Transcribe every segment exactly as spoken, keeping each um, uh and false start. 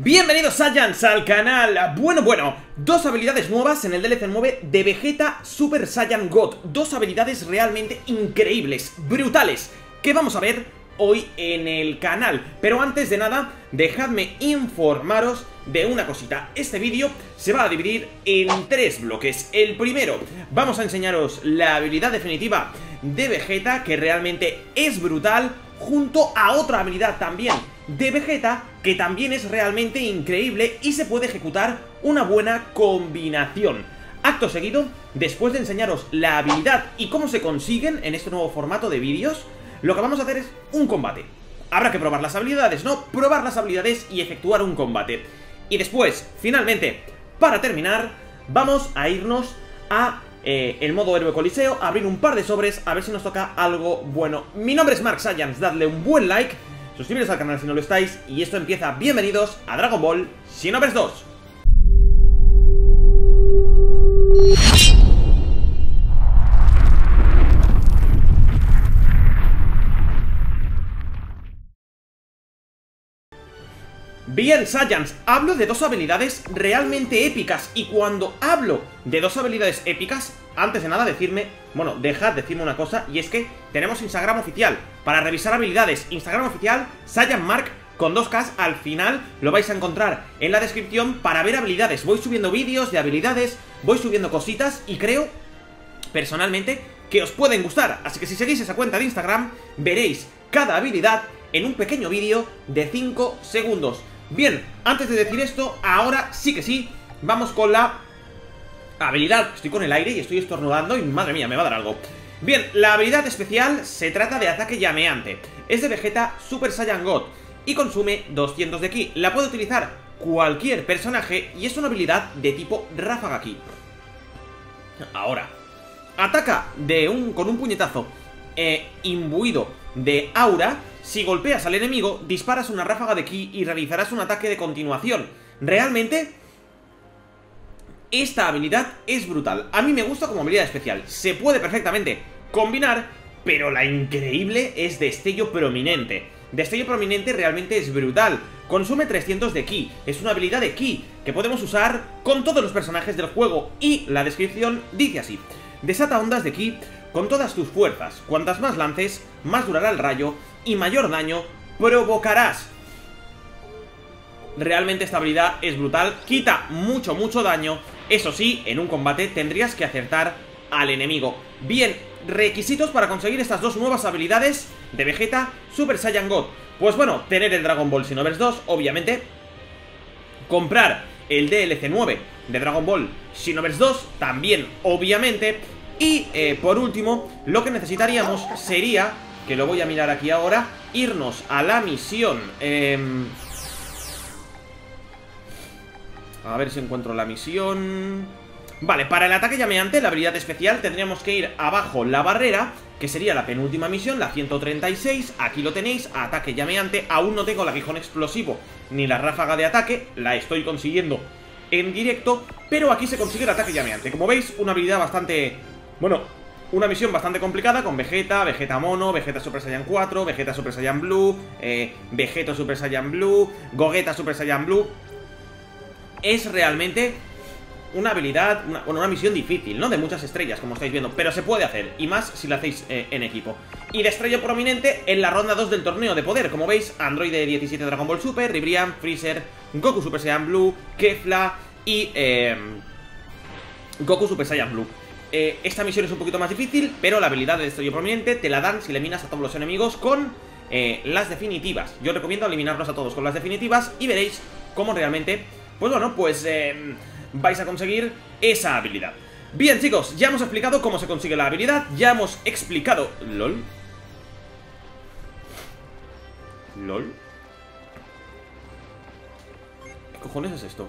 Bienvenidos Saiyans al canal. Bueno, bueno, dos habilidades nuevas en el D L C nueve de Vegeta Super Saiyan God. Dos habilidades realmente increíbles, brutales, que vamos a ver hoy en el canal. Pero antes de nada, dejadme informaros de una cosita. Este vídeo se va a dividir en tres bloques. El primero, vamos a enseñaros la habilidad definitiva de Vegeta, que realmente es brutal, junto a otra habilidad también de Vegeta, que también es realmente increíble y se puede ejecutar una buena combinación. Acto seguido, después de enseñaros la habilidad y cómo se consiguen en este nuevo formato de vídeos, lo que vamos a hacer es un combate. Habrá que probar las habilidades, ¿no? Probar las habilidades y efectuar un combate. Y después, finalmente, para terminar, vamos a irnos a Eh, el modo héroe coliseo, abrir un par de sobres, a ver si nos toca algo bueno. Mi nombre es Mark Saiyans, dadle un buen like, suscribiros al canal si no lo estáis, y esto empieza. Bienvenidos a Dragon Ball Xenoverse dos. Bien, Saiyans, hablo de dos habilidades realmente épicas, y cuando hablo de dos habilidades épicas, antes de nada decirme, bueno, dejad decirme una cosa, y es que tenemos Instagram oficial para revisar habilidades. Instagram oficial, SaiyanMark, con dos Ks al final, lo vais a encontrar en la descripción para ver habilidades. Voy subiendo vídeos de habilidades, voy subiendo cositas, y creo, personalmente, que os pueden gustar. Así que si seguís esa cuenta de Instagram, veréis cada habilidad en un pequeño vídeo de cinco segundos. Bien, antes de decir esto, ahora sí que sí, vamos con la habilidad. Estoy con el aire y estoy estornudando y madre mía, me va a dar algo. Bien, la habilidad especial se trata de Ataque Llameante. Es de Vegeta Super Saiyan God y consume doscientos de ki. La puede utilizar cualquier personaje y es una habilidad de tipo ráfaga ki. Ahora, ataca de un, con un puñetazo eh, imbuido de aura. Si golpeas al enemigo, disparas una ráfaga de ki y realizarás un ataque de continuación. Realmente, esta habilidad es brutal. A mí me gusta como habilidad especial. Se puede perfectamente combinar, pero la increíble es Destello Prominente. Destello Prominente realmente es brutal. Consume trescientos de ki. Es una habilidad de ki que podemos usar con todos los personajes del juego. Y la descripción dice así: desata ondas de ki con todas tus fuerzas. Cuantas más lances, más durará el rayo y mayor daño provocarás. Realmente esta habilidad es brutal. Quita mucho, mucho daño. Eso sí, en un combate tendrías que acertar al enemigo. Bien, requisitos para conseguir estas dos nuevas habilidades de Vegeta Super Saiyan God. Pues bueno, tener el Dragon Ball Xenoverse dos, obviamente. Comprar el D L C nueve de Dragon Ball Xenoverse dos, también, obviamente. Y eh, por último, lo que necesitaríamos sería, que lo voy a mirar aquí ahora, irnos a la misión. Eh... A ver si encuentro la misión. Vale, para el ataque llameante, la habilidad especial, tendríamos que ir abajo la barrera, que sería la penúltima misión, la ciento treinta y seis. Aquí lo tenéis, ataque llameante. Aún no tengo el aguijón explosivo ni la ráfaga de ataque, la estoy consiguiendo en directo, pero aquí se consigue el ataque llameante. Como veis, una habilidad bastante... bueno, una misión bastante complicada con Vegeta, Vegeta Mono, Vegeta Super Saiyan cuatro, Vegeta Super Saiyan Blue, eh, Vegeta Super Saiyan Blue, Gogeta Super Saiyan Blue. Es realmente una habilidad, una, bueno, una misión difícil, ¿no? De muchas estrellas, como estáis viendo, pero se puede hacer, y más si la hacéis eh, en equipo. Y Destello Prominente en la ronda dos del torneo de poder. Como veis, Androide diecisiete Dragon Ball Super, Ribrianne, Freezer, Goku Super Saiyan Blue, Kefla y eh, Goku Super Saiyan Blue. Eh, esta misión es un poquito más difícil, pero la habilidad de Destello Prominente te la dan si eliminas a todos los enemigos con eh, las definitivas. Yo recomiendo eliminarlos a todos con las definitivas y veréis cómo realmente, pues bueno, pues eh, vais a conseguir esa habilidad. Bien, chicos, ya hemos explicado cómo se consigue la habilidad, ya hemos explicado... ¿Lol? ¿Lol? ¿Qué cojones es esto?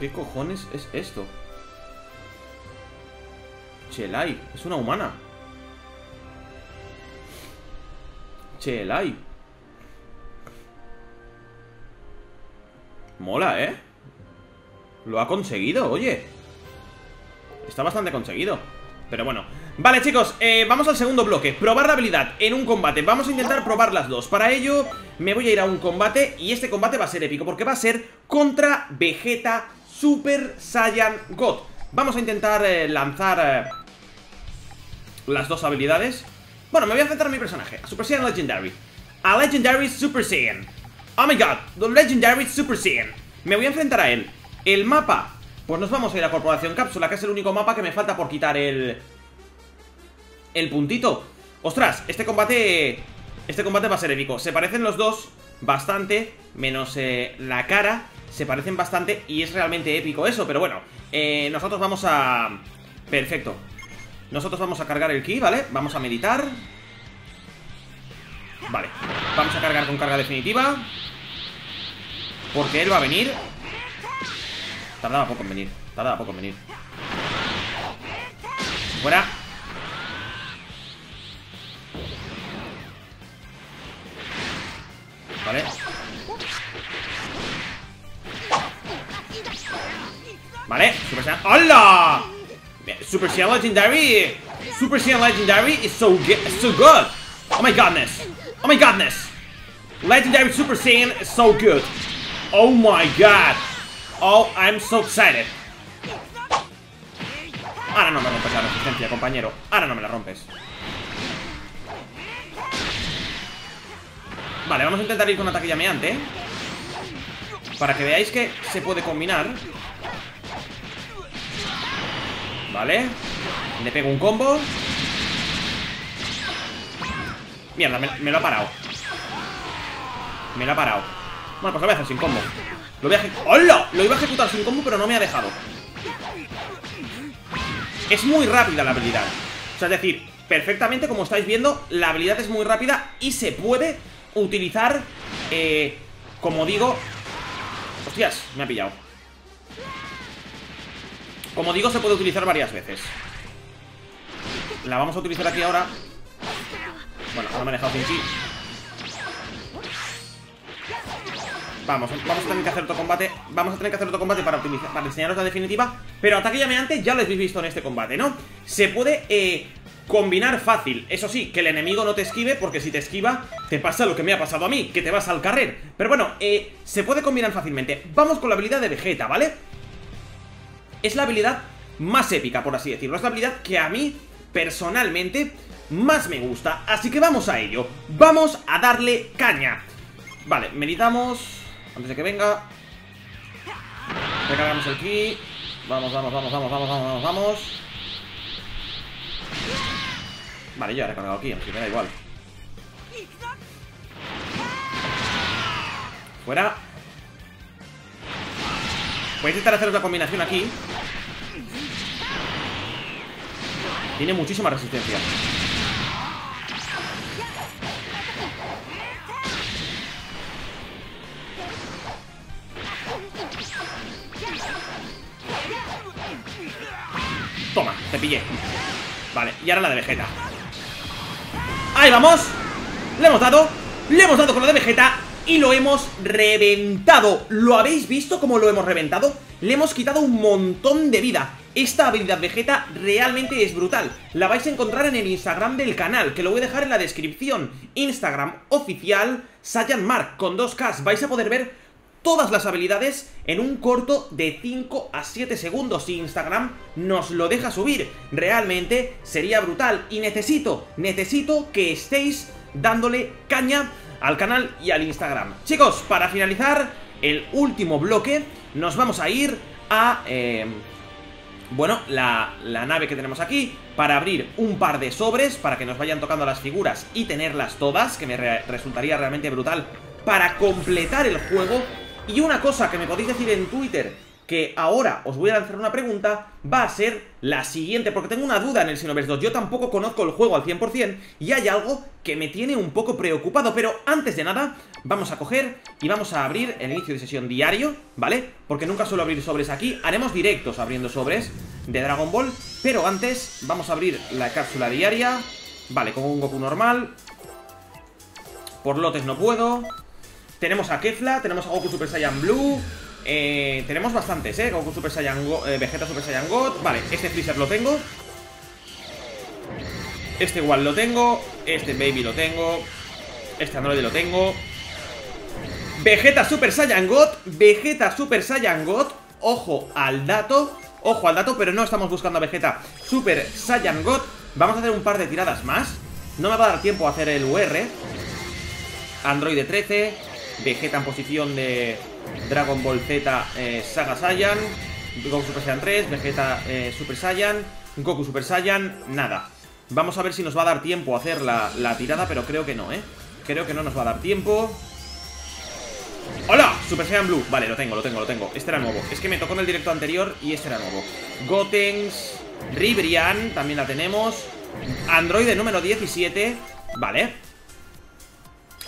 ¿Qué cojones es esto? Chelai, es una humana. Chelai. Mola, ¿eh? Lo ha conseguido, oye. Está bastante conseguido. Pero bueno, Vale, chicos, eh, vamos al segundo bloque. Probar la habilidad en un combate. Vamos a intentar probar las dos. Para ello me voy a ir a un combate. Y este combate va a ser épico, porque va a ser contra Vegeta Super Saiyan God. Vamos a intentar eh, lanzar eh, las dos habilidades. Bueno, me voy a centrar en mi personaje, a Super Saiyan Legendary. A Legendary Super Saiyan. Oh my god, the Legendary Super Saiyan. Me voy a enfrentar a él. El mapa, pues nos vamos a ir a Corporación Cápsula, que es el único mapa que me falta por quitar el... el puntito. Ostras, este combate... Este combate va a ser épico. Se parecen los dos bastante, menos eh, la cara. Se parecen bastante y es realmente épico eso, pero bueno. Eh, nosotros vamos a... Perfecto. Nosotros vamos a cargar el ki, ¿vale? Vamos a meditar. Vale, vamos a cargar con carga definitiva, porque él va a venir. Tardaba poco en venir, tardaba poco en venir. Fuera. Vale. Vale, Super Saiyan. ¡Hola! Super Saiyan Legendary. Super Saiyan Legendary is so, so good. Oh my goodness. Oh my goodness. Legendary Super Saiyan is so good. Oh my god. Oh, I'm so excited. Ahora no me rompes la resistencia, compañero. Ahora no me la rompes. Vale, vamos a intentar ir con ataque llameante, ¿eh? Para que veáis que se puede combinar. Vale. Le pego un combo. Mierda, me, me lo ha parado. Me lo ha parado. Bueno, pues lo voy a hacer sin combo. Lo voy a ejecutar. ¡Hola! Lo iba a ejecutar sin combo, pero no me ha dejado. Es muy rápida la habilidad. O sea, es decir, perfectamente, como estáis viendo, la habilidad es muy rápida y se puede utilizar, eh, como digo... Hostias, me ha pillado. Como digo, se puede utilizar varias veces. La vamos a utilizar aquí ahora. Bueno, ahora me ha dejado sin ki. Vamos, vamos a tener que hacer otro combate. Vamos a tener que hacer otro combate para, utilizar, para enseñaros la definitiva. Pero ataque llameante ya lo habéis visto en este combate, ¿no? Se puede eh, combinar fácil. Eso sí, que el enemigo no te esquive, porque si te esquiva, te pasa lo que me ha pasado a mí, que te vas al carrer. Pero bueno, eh, se puede combinar fácilmente. Vamos con la habilidad de Vegeta, ¿vale? Es la habilidad más épica, por así decirlo. Es la habilidad que a mí, personalmente, más me gusta. Así que vamos a ello. Vamos a darle caña. Vale, meditamos... Antes de que venga, recargamos el ki. Vamos, vamos, vamos, vamos, vamos, vamos, vamos. Vale, yo he recargado aquí, aunque me da igual. Fuera. Voy a intentar hacer otra combinación aquí. Tiene muchísima resistencia. Toma, te pillé. Vale, y ahora la de Vegeta. ¡Ahí vamos! Le hemos dado, le hemos dado con la de Vegeta. Y lo hemos reventado. ¿Lo habéis visto cómo lo hemos reventado? Le hemos quitado un montón de vida. Esta habilidad Vegeta realmente es brutal. La vais a encontrar en el Instagram del canal, que lo voy a dejar en la descripción. Instagram oficial SaiyanMark con dos kas. Vais a poder ver todas las habilidades en un corto de cinco a siete segundos. Si Instagram nos lo deja subir, realmente sería brutal. Y necesito, necesito que estéis dándole caña al canal y al Instagram. Chicos, para finalizar el último bloque, nos vamos a ir a, eh, bueno, la, la nave que tenemos aquí, para abrir un par de sobres, para que nos vayan tocando las figuras y tenerlas todas, que me re- resultaría realmente brutal para completar el juego. Y una cosa que me podéis decir en Twitter, que ahora os voy a lanzar una pregunta, va a ser la siguiente, porque tengo una duda en el Xenoverse dos. Yo tampoco conozco el juego al cien por cien y hay algo que me tiene un poco preocupado. Pero antes de nada, vamos a coger y vamos a abrir el inicio de sesión diario, ¿vale? Porque nunca suelo abrir sobres aquí. Haremos directos abriendo sobres de Dragon Ball, pero antes vamos a abrir la cápsula diaria. Vale, con un Goku normal. Por lotes no puedo. Tenemos a Kefla, tenemos a Goku Super Saiyan Blue, eh, tenemos bastantes, eh Goku Super Saiyan, Go eh, Vegeta Super Saiyan God. Vale, este Freezer lo tengo. Este igual lo tengo. Este baby lo tengo. Este androide lo tengo. Vegeta Super Saiyan God. Vegeta Super Saiyan God. Ojo al dato. Ojo al dato, pero no estamos buscando a Vegeta Super Saiyan God. Vamos a hacer un par de tiradas más. No me va a dar tiempo a hacer el U R. Androide trece. Vegeta en posición de Dragon Ball Z, eh, Saga Saiyan. Goku Super Saiyan tres. Vegeta eh, Super Saiyan. Goku Super Saiyan. Nada. Vamos a ver si nos va a dar tiempo a hacer la, la tirada, pero creo que no, ¿eh? Creo que no nos va a dar tiempo. ¡Hola! Super Saiyan Blue. Vale, lo tengo, lo tengo, lo tengo. Este era nuevo. Es que me tocó en el directo anterior y este era nuevo. Gotenks. Ribrianne, también la tenemos. Androide número diecisiete. Vale.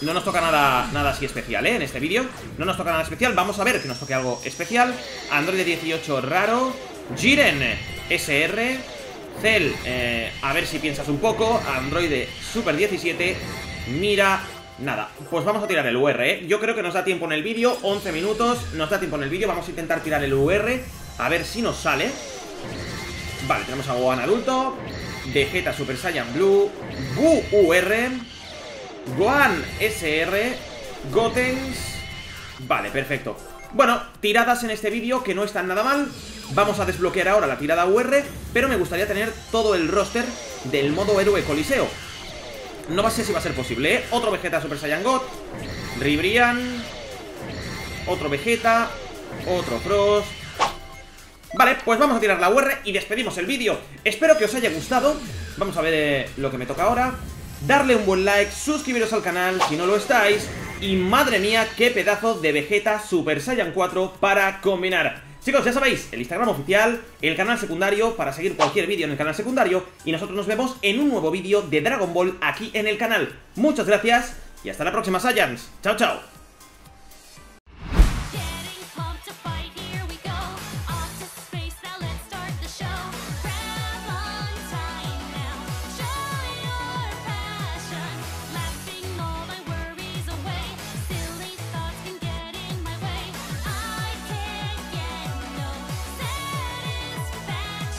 No nos toca nada, nada así especial, ¿eh? En este vídeo. No nos toca nada especial. Vamos a ver que nos toque algo especial. Androide dieciocho raro. Jiren S R. Cell, eh, a ver si piensas un poco. Androide Super diecisiete. Mira, nada. Pues vamos a tirar el U R, ¿eh? Yo creo que nos da tiempo en el vídeo, once minutos. Nos da tiempo en el vídeo, vamos a intentar tirar el U R. A ver si nos sale. Vale, tenemos a Gohan Adulto, Vegeta Super Saiyan Blue, Buu U R, Gohan S R, Gotenks. Vale, perfecto. Bueno, tiradas en este vídeo que no están nada mal. Vamos a desbloquear ahora la tirada U R, pero me gustaría tener todo el roster del modo héroe coliseo. No sé si va a ser posible, ¿eh? Otro Vegeta Super Saiyan God, Ribrianne, otro Vegeta, otro Frost. Vale, pues vamos a tirar la U R y despedimos el vídeo. Espero que os haya gustado. Vamos a ver eh, lo que me toca ahora. Darle un buen like, suscribiros al canal si no lo estáis. Y madre mía, qué pedazo de Vegeta Super Saiyan cuatro para combinar. Chicos, ya sabéis, el Instagram oficial, el canal secundario, para seguir cualquier vídeo en el canal secundario. Y nosotros nos vemos en un nuevo vídeo de Dragon Ball aquí en el canal. Muchas gracias y hasta la próxima, Saiyans. Chao, chao.